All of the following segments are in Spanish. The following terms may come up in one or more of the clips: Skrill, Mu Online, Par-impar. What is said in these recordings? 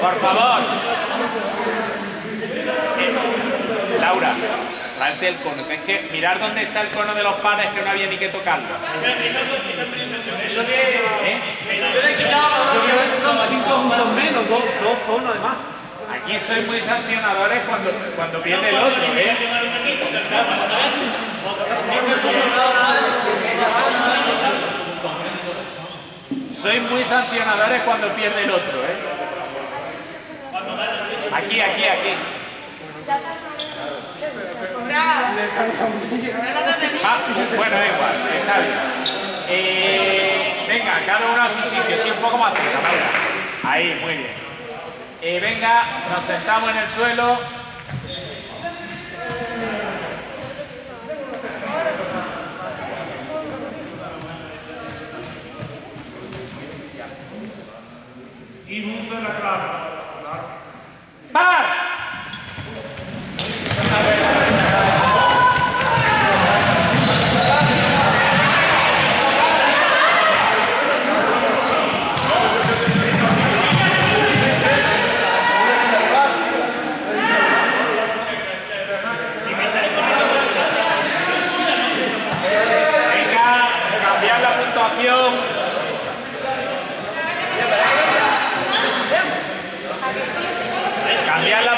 Por favor. Laura, salte el cono. Tienes que mirar dónde está el cono de los pares, que no había ni que tocarlo. Yo le he quitado. Son 5 puntos menos, 2 conos además. Aquí sois muy sancionadores cuando viene el otro, ¿eh? Sois muy sancionadores cuando pierde el otro, ¿eh? Aquí. Ah, bueno, da igual, está bien. Venga, cada uno a su sitio, sí, un poco más cerca, Laura. Ahí, muy bien. Venga, nos sentamos en el suelo. Y junto en la cara. ¡Par!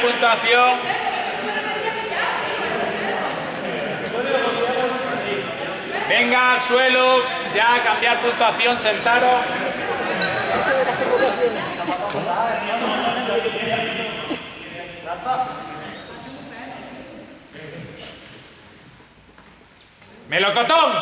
Puntuación. Venga al suelo, ya a cambiar puntuación, sentaros. Melocotón.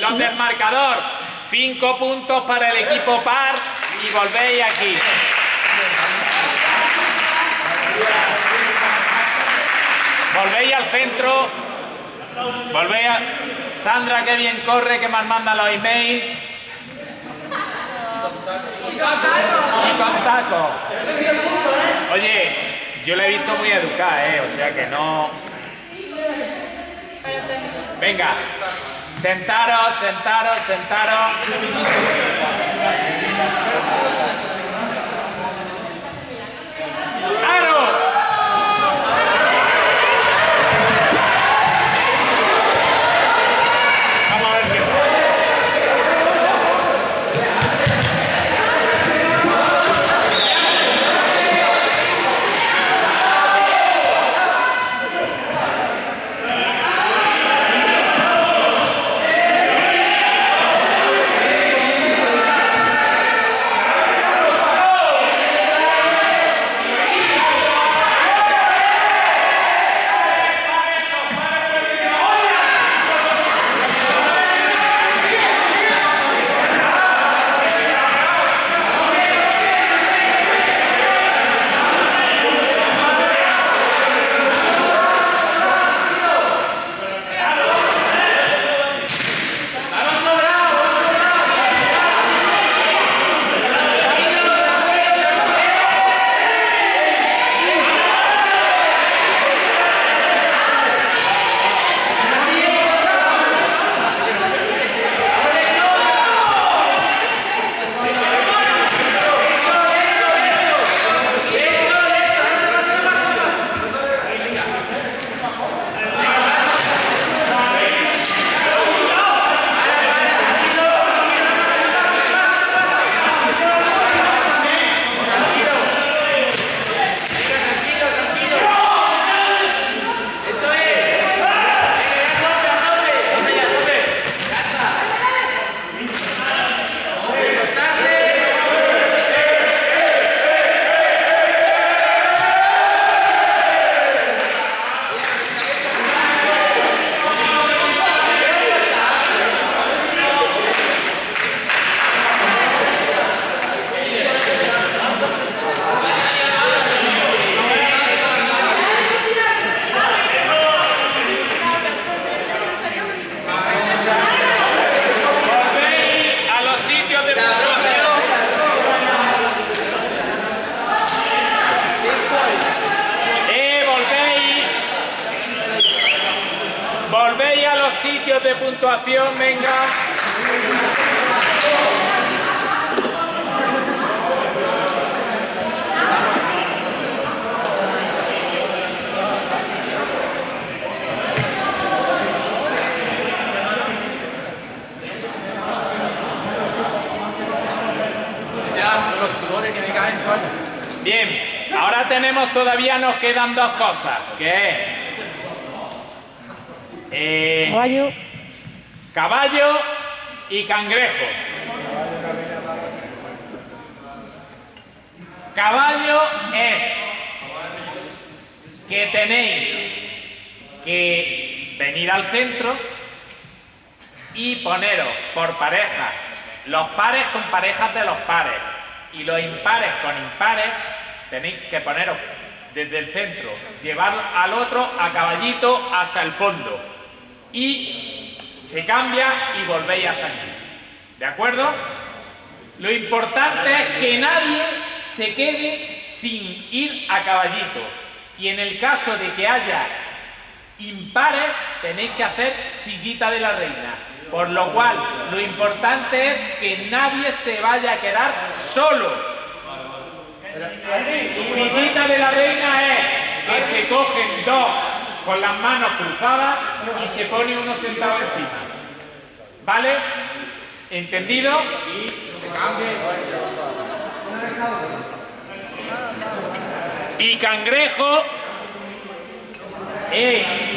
Los del marcador, 5 puntos para el equipo par y volvéis aquí. Volvéis al centro, volvéis a... Sandra, qué bien corre, que más manda los emails. Y con taco. Oye, yo la he visto muy educada, o sea que no... Venga, sentaros. ¡Aro! Volvéis a los sitios de puntuación, venga. Bien, ahora tenemos, todavía nos quedan dos cosas, que es caballo y cangrejo. Caballo es que tenéis que venir al centro y poneros por parejas, los pares con parejas de los pares y los impares con impares. Tenéis que poneros desde el centro, llevar al otro a caballito hasta el fondo y se cambia y volvéis hasta aquí. ¿De acuerdo? Lo importante es que nadie se quede sin ir a caballito y en el caso de que haya impares tenéis que hacer sillita de la reina. Por lo cual, lo importante es que nadie se vaya a quedar solo. Sillita de la reina es que se cogen dos con las manos cruzadas y se pone uno sentado encima. ¿Vale? ¿Entendido? Y cangrejo es...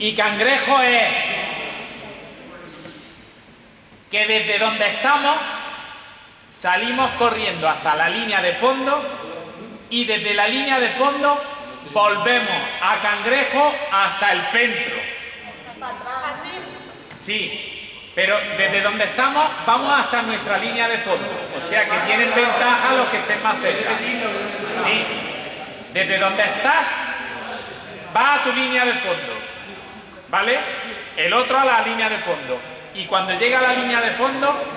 Y cangrejo es... que desde donde estamos... Salimos corriendo hasta la línea de fondo y desde la línea de fondo volvemos a cangrejo hasta el centro. Sí, pero desde donde estamos vamos hasta nuestra línea de fondo. O sea que tienen ventaja los que estén más cerca. Sí, desde donde estás va a tu línea de fondo, ¿vale? El otro a la línea de fondo. Y cuando llega a la línea de fondo...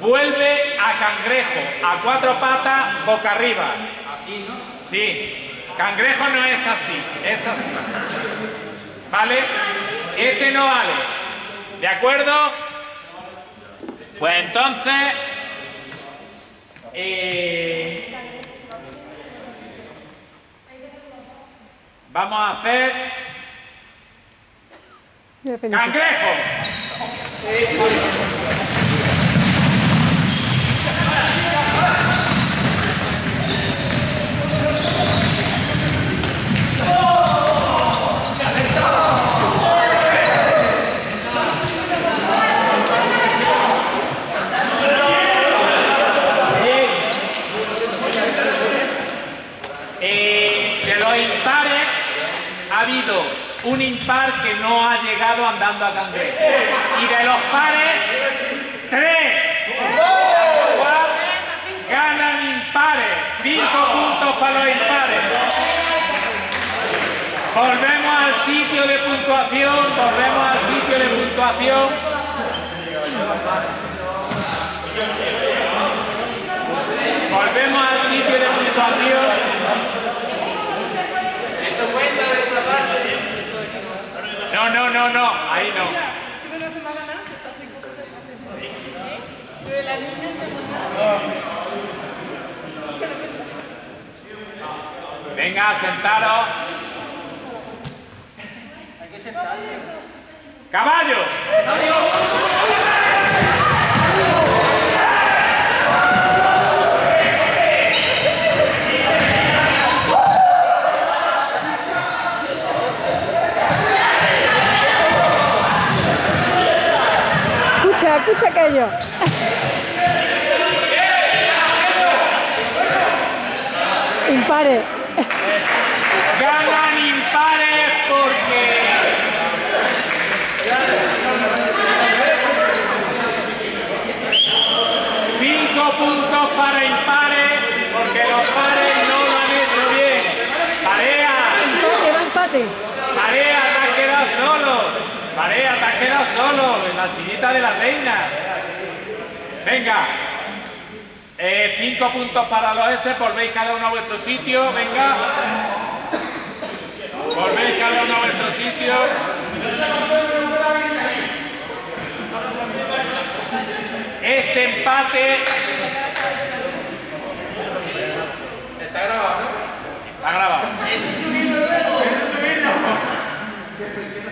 Vuelve a cangrejo, a cuatro patas, boca arriba. ¿Así, no? Sí. Cangrejo no es así, es así. ¿Vale? Este no vale. ¿De acuerdo? Pues entonces... vamos a hacer... ¡Cangrejo! Un impar que no ha llegado andando a cangrejo. Y de los pares, tres. Ganan impares. 5 puntos para los impares. Volvemos al sitio de puntuación. Volvemos al sitio de puntuación. Volvemos al sitio de puntuación. Esto cuenta de desplazarse. No, ahí no. Venga, sentaros. Hay que sentarse. ¡Caballo! Escucha aquello. Impares. Ganan impares porque... Cinco puntos para impares porque los pares no lo han hecho bien. Parea. Empate. Parea, te has quedado solo. Parea, te has quedado solo en la sillita de la reina. Venga. 5 puntos para los S. Volvéis cada uno a vuestro sitio. Venga. Volvéis. Este empate está grabado, ¿no? Está grabado.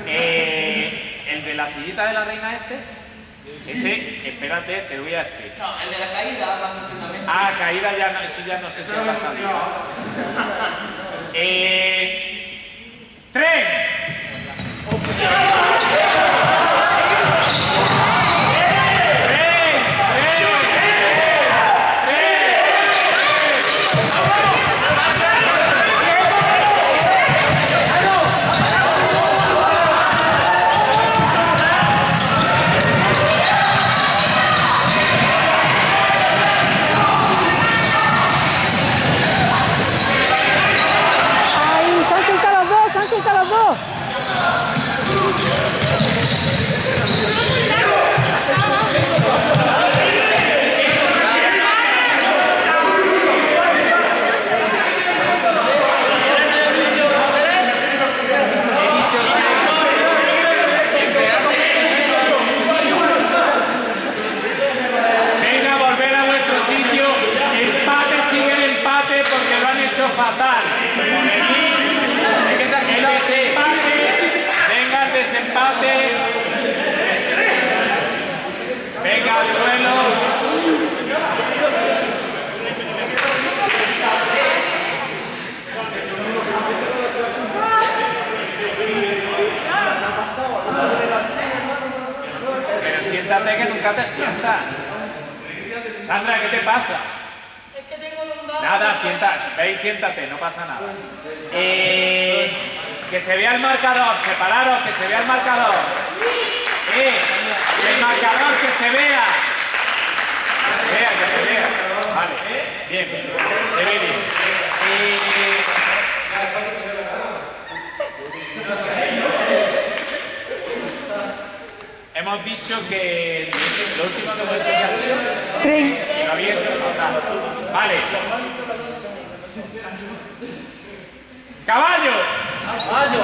El de la sillita de la reina ese, espérate, te voy a decir. No, el de la caída más completamente. Ah, caída ya no, eso ya no sé si habrá salido. ¡Tres! Que nunca te sientas. Sandra, ¿qué te pasa? Es que tengo lumbar. Nada, siéntate, veis, siéntate, no pasa nada. Que se vea el marcador, separaros, que se vea el marcador. El marcador, que se vea. Que se vea, que se vea. Vale, bien, se ve bien. Hemos dicho que lo último que hemos hecho que ha sido lo había hecho fatal. Vale. ¡Caballo! ¡Caballo!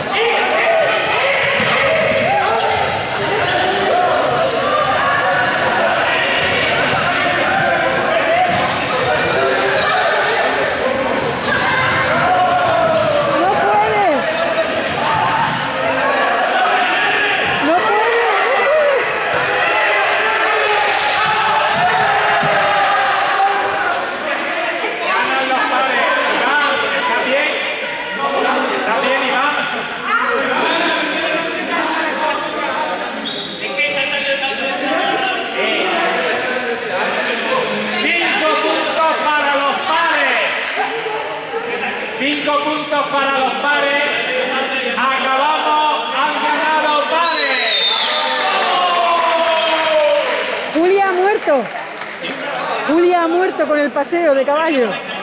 Para los pares, acabamos, han ganado pares. Julia ha muerto con el paseo de caballo.